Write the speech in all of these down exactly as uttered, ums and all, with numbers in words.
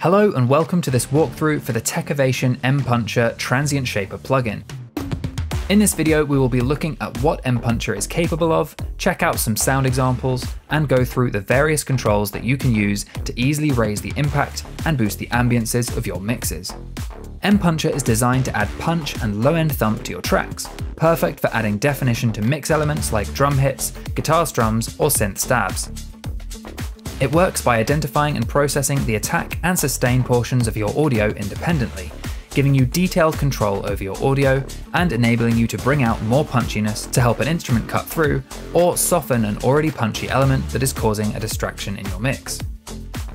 Hello and welcome to this walkthrough for the Techivation M-Puncher Transient Shaper plugin. In this video, we will be looking at what M-Puncher is capable of, check out some sound examples, and go through the various controls that you can use to easily raise the impact and boost the ambiances of your mixes. M-Puncher is designed to add punch and low-end thump to your tracks, perfect for adding definition to mix elements like drum hits, guitar strums, or synth stabs. It works by identifying and processing the attack and sustain portions of your audio independently, giving you detailed control over your audio and enabling you to bring out more punchiness to help an instrument cut through or soften an already punchy element that is causing a distraction in your mix.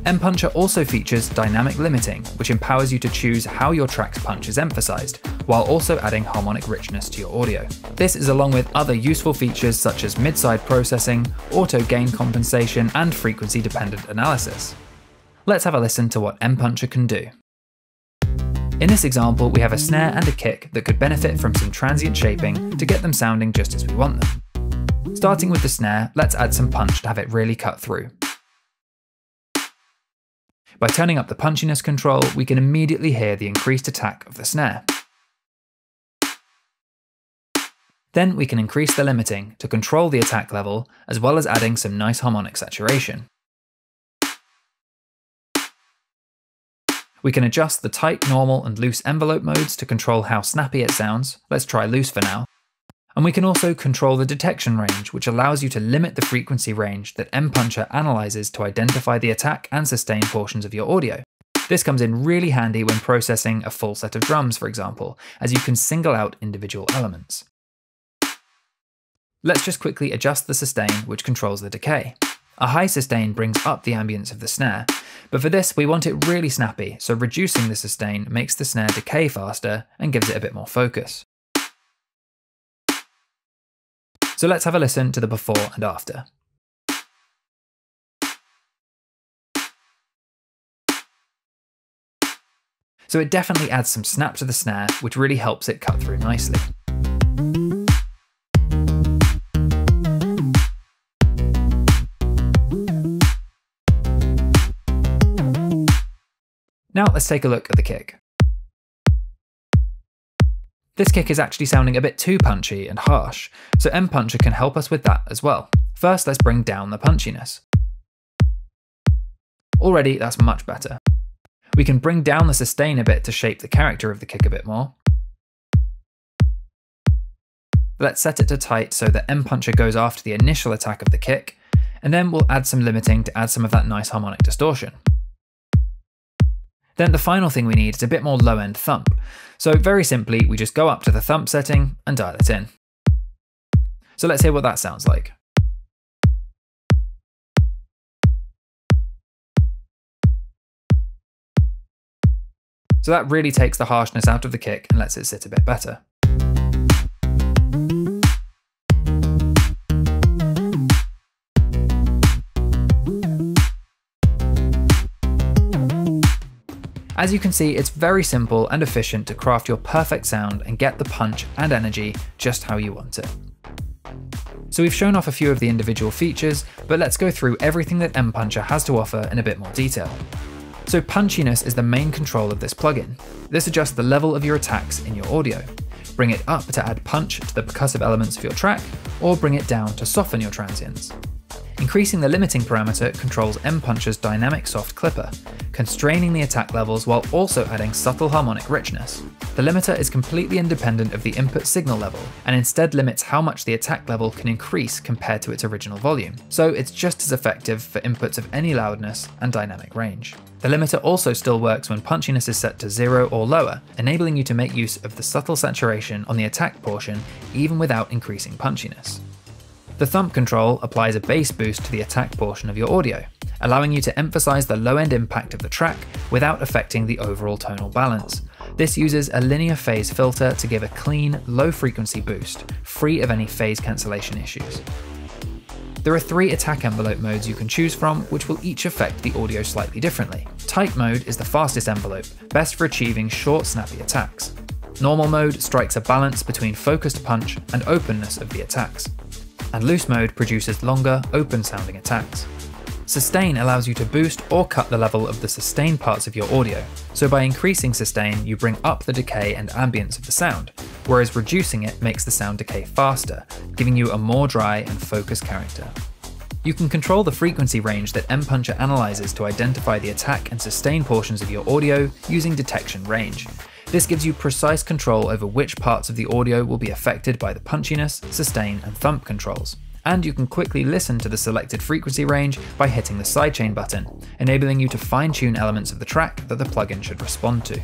M-Puncher also features dynamic limiting, which empowers you to choose how your track's punch is emphasized, while also adding harmonic richness to your audio. This is along with other useful features such as mid-side processing, auto-gain compensation, and frequency-dependent analysis. Let's have a listen to what M-Puncher can do. In this example, we have a snare and a kick that could benefit from some transient shaping to get them sounding just as we want them. Starting with the snare, let's add some punch to have it really cut through. By turning up the punchiness control, we can immediately hear the increased attack of the snare. Then we can increase the limiting to control the attack level, as well as adding some nice harmonic saturation. We can adjust the tight, normal, and loose envelope modes to control how snappy it sounds. Let's try loose for now. And we can also control the detection range, which allows you to limit the frequency range that M-Puncher analyzes to identify the attack and sustain portions of your audio. This comes in really handy when processing a full set of drums, for example, as you can single out individual elements. Let's just quickly adjust the sustain, which controls the decay. A high sustain brings up the ambience of the snare, but for this we want it really snappy, so reducing the sustain makes the snare decay faster and gives it a bit more focus. So let's have a listen to the before and after. So it definitely adds some snap to the snare, which really helps it cut through nicely. Now let's take a look at the kick. This kick is actually sounding a bit too punchy and harsh, so M-Puncher can help us with that as well. First, let's bring down the punchiness. Already, that's much better. We can bring down the sustain a bit to shape the character of the kick a bit more. Let's set it to tight so that M-Puncher goes after the initial attack of the kick, and then we'll add some limiting to add some of that nice harmonic distortion. Then the final thing we need is a bit more low-end thump. So very simply, we just go up to the thump setting and dial it in. So let's hear what that sounds like. So that really takes the harshness out of the kick and lets it sit a bit better. As you can see, it's very simple and efficient to craft your perfect sound and get the punch and energy just how you want it. So we've shown off a few of the individual features, but let's go through everything that M-Puncher has to offer in a bit more detail. So punchiness is the main control of this plugin. This adjusts the level of your attacks in your audio. Bring it up to add punch to the percussive elements of your track, or bring it down to soften your transients. Increasing the limiting parameter controls M-Puncher's dynamic soft clipper, constraining the attack levels while also adding subtle harmonic richness. The limiter is completely independent of the input signal level, and instead limits how much the attack level can increase compared to its original volume, so it's just as effective for inputs of any loudness and dynamic range. The limiter also still works when punchiness is set to zero or lower, enabling you to make use of the subtle saturation on the attack portion even without increasing punchiness. The thump control applies a bass boost to the attack portion of your audio, allowing you to emphasize the low-end impact of the track without affecting the overall tonal balance. This uses a linear phase filter to give a clean, low-frequency boost, free of any phase cancellation issues. There are three attack envelope modes you can choose from, which will each affect the audio slightly differently. Tight mode is the fastest envelope, best for achieving short, snappy attacks. Normal mode strikes a balance between focused punch and openness of the attacks. And loose mode produces longer, open-sounding attacks. Sustain allows you to boost or cut the level of the sustain parts of your audio, so by increasing sustain you bring up the decay and ambience of the sound, whereas reducing it makes the sound decay faster, giving you a more dry and focused character. You can control the frequency range that M-Puncher analyzes to identify the attack and sustain portions of your audio using detection range. This gives you precise control over which parts of the audio will be affected by the punchiness, sustain, and thump controls. And you can quickly listen to the selected frequency range by hitting the sidechain button, enabling you to fine-tune elements of the track that the plugin should respond to.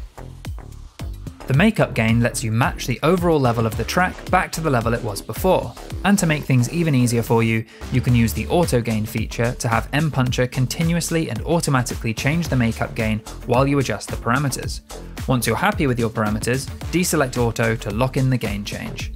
The makeup gain lets you match the overall level of the track back to the level it was before. And to make things even easier for you, you can use the auto gain feature to have M-Puncher continuously and automatically change the makeup gain while you adjust the parameters. Once you're happy with your parameters, deselect auto to lock in the gain change.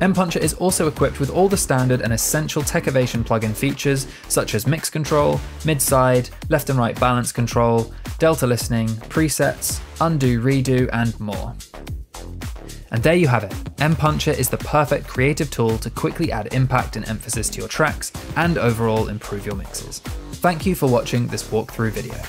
M-Puncher is also equipped with all the standard and essential Techivation plugin features such as mix control, mid-side, left and right balance control, delta listening, presets, undo, redo, and more. And there you have it. M-Puncher is the perfect creative tool to quickly add impact and emphasis to your tracks and overall improve your mixes. Thank you for watching this walkthrough video.